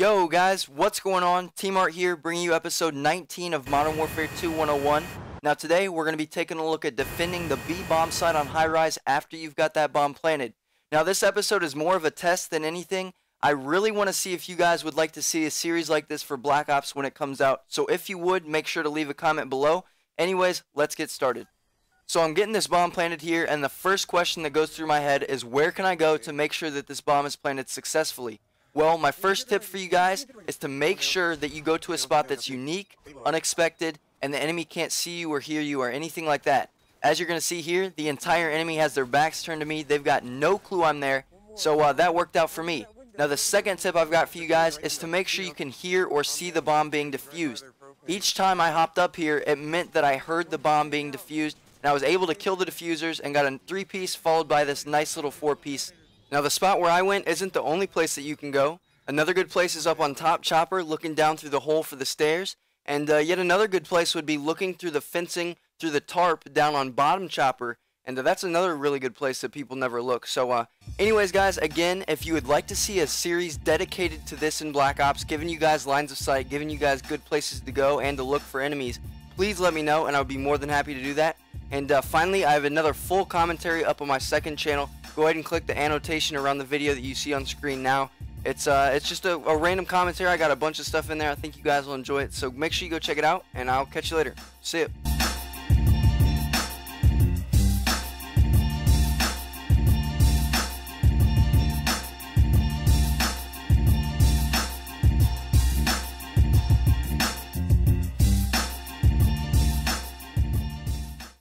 Yo guys, what's going on? Tmart here, bringing you episode 19 of Modern Warfare 2 101. Now today, we're going to be taking a look at defending the B bomb site on high-rise after you've got that bomb planted. Now this episode is more of a test than anything. I really want to see if you guys would like to see a series like this for Black Ops when it comes out. So if you would, make sure to leave a comment below. Anyways, let's get started. So I'm getting this bomb planted here, and the first question that goes through my head is where can I go to make sure that this bomb is planted successfully? Well, my first tip for you guys is to make sure that you go to a spot that's unique, unexpected, and the enemy can't see you or hear you or anything like that. As you're going to see here, the entire enemy has their backs turned to me. They've got no clue I'm there, so that worked out for me. Now the second tip I've got for you guys is to make sure you can hear or see the bomb being defused. Each time I hopped up here, it meant that I heard the bomb being defused, and I was able to kill the diffusers and got a 3-piece followed by this nice little 4-piece. Now the spot where I went isn't the only place that you can go. Another good place is up on top chopper, looking down through the hole for the stairs. And yet another good place would be looking through the fencing, through the tarp, down on bottom chopper. And that's another really good place that people never look. So anyways guys, again, if you would like to see a series dedicated to this in Black Ops, giving you guys lines of sight, giving you guys good places to go and to look for enemies, please let me know and I would be more than happy to do that. And finally, I have another full commentary up on my second channel. Go ahead and click the annotation around the video that you see on screen now. It's just a random commentary. I got a bunch of stuff in there. I think you guys will enjoy it. So make sure you go check it out, and I'll catch you later. See ya.